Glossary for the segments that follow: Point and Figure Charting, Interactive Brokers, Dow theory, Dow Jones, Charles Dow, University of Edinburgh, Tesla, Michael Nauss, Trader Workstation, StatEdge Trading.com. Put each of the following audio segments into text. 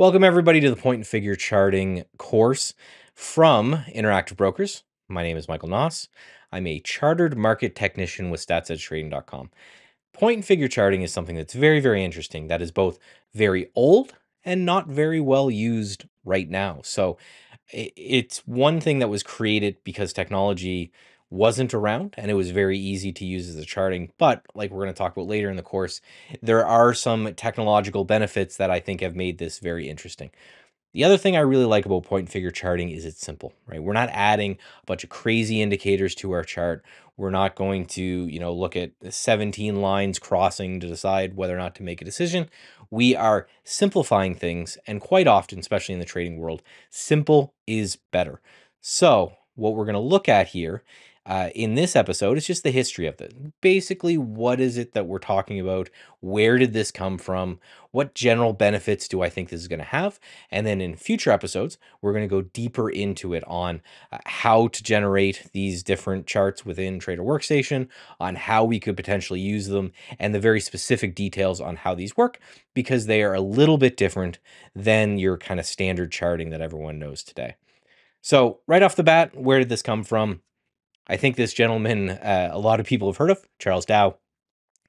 Welcome everybody to the Point and Figure Charting course from Interactive Brokers. My name is Michael Nauss. I'm a chartered market technician with StatEdge Trading.com. Point and figure charting is something that's very, very interesting, that is both very old and not very well used right now. So it's one thing that was created because technology wasn't around and it was very easy to use as a charting. But like we're going to talk about later in the course, there are some technological benefits that I think have made this very interesting. The other thing I really like about point and figure charting is it's simple, right? We're not adding a bunch of crazy indicators to our chart. We're not going to, you know, look at 17 lines crossing to decide whether or not to make a decision. We are simplifying things, and quite often, especially in the trading world, simple is better. So what we're going to look at here in this episode is just the history of it. Basically, what is it that we're talking about? Where did this come from? What general benefits do I think this is going to have? And then in future episodes, we're going to go deeper into it on how to generate these different charts within Trader Workstation, on how we could potentially use them, and the very specific details on how these work, because they are a little bit different than your kind of standard charting that everyone knows today. So right off the bat, where did this come from? I think this gentleman, a lot of people have heard of, Charles Dow,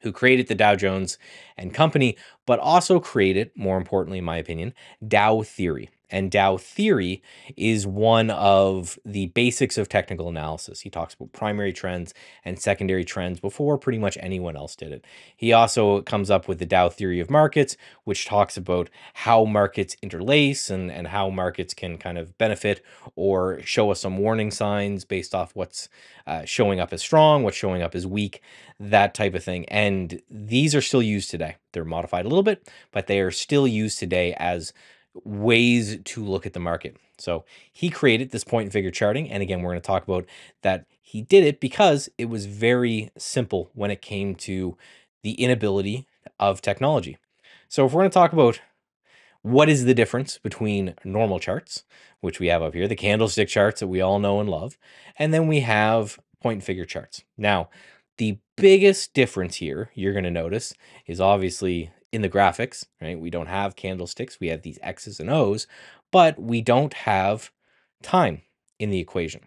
who created the Dow Jones and Company, but also created, more importantly, in my opinion, Dow theory. And Dow theory is one of the basics of technical analysis. He talks about primary trends and secondary trends before pretty much anyone else did it. He also comes up with the Dow theory of markets, which talks about how markets interlace and how markets can kind of benefit or show us some warning signs based off what's showing up as strong, what's showing up as weak, that type of thing. And these are still used today. They're modified a little bit, but they are still used today as ways to look at the market. So he created this point and figure charting. And again, we're going to talk about that he did it because it was very simple when it came to the inability of technology. So if we're going to talk about what is the difference between normal charts, which we have up here, the candlestick charts that we all know and love, and then we have point and figure charts. Now, the biggest difference here you're going to notice is obviously in the graphics, right? We don't have candlesticks. We have these X's and O's, but we don't have time in the equation.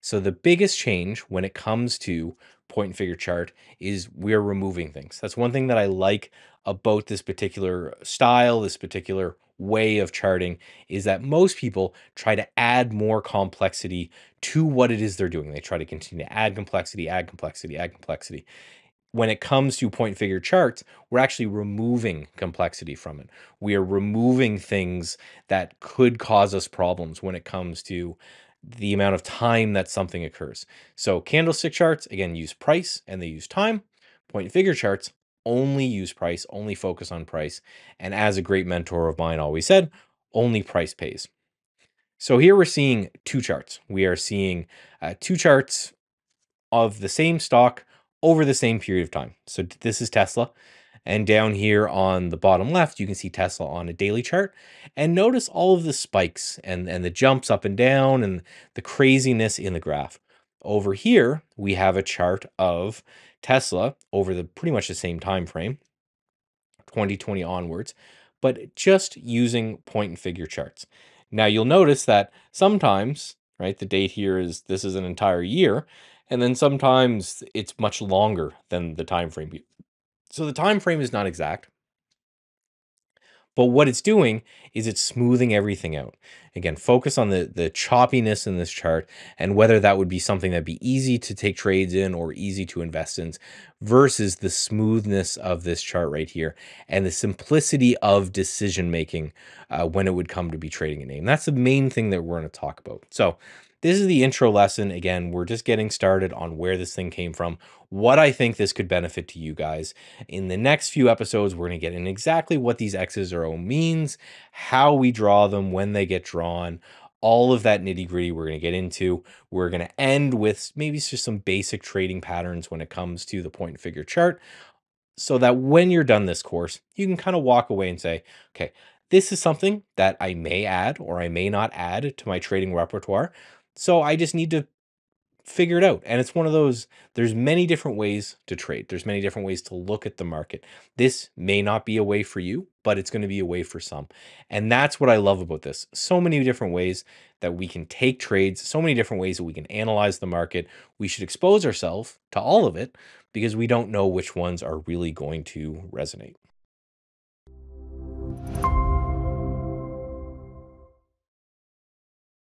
So the biggest change when it comes to point and figure chart is we're removing things. That's one thing that I like about this particular style, this particular way of charting, is that most people try to add more complexity to what it is they're doing. They try to continue to add complexity, add complexity, add complexity. When it comes to point and figure charts, we're actually removing complexity from it. We are removing things that could cause us problems when it comes to the amount of time that something occurs. So candlestick charts, again, use price and they use time. Point and figure charts only use price, only focus on price. And as a great mentor of mine always said, only price pays. So here we're seeing two charts. We are seeing two charts of the same stock over the same period of time. So this is Tesla. And down here on the bottom left, you can see Tesla on a daily chart. And notice all of the spikes and the jumps up and down and the craziness in the graph. Over here, we have a chart of Tesla over the pretty much the same time frame, 2020 onwards, but just using point and figure charts. Now you'll notice that sometimes, right, the date here is this is an entire year. And then sometimes it's much longer than the time frame. So the time frame is not exact. But what it's doing is it's smoothing everything out. Again, focus on the choppiness in this chart and whether that would be something that'd be easy to take trades in or easy to invest in versus the smoothness of this chart right here and the simplicity of decision-making when it would come to be trading a name. That's the main thing that we're going to talk about. So this is the intro lesson. Again, we're just getting started on where this thing came from, what I think this could benefit to you guys. In the next few episodes, we're going to get in exactly what these X's or O means, how we draw them, when they get drawn, all of that nitty gritty we're going to get into. We're going to end with maybe just some basic trading patterns when it comes to the point and figure chart, so that when you're done this course, you can kind of walk away and say, okay, this is something that I may add or I may not add to my trading repertoire. So I just need to figure it out. And it's one of those, there's many different ways to trade. There's many different ways to look at the market. This may not be a way for you, but it's going to be a way for some. And that's what I love about this. So many different ways that we can take trades, so many different ways that we can analyze the market. We should expose ourselves to all of it because we don't know which ones are really going to resonate.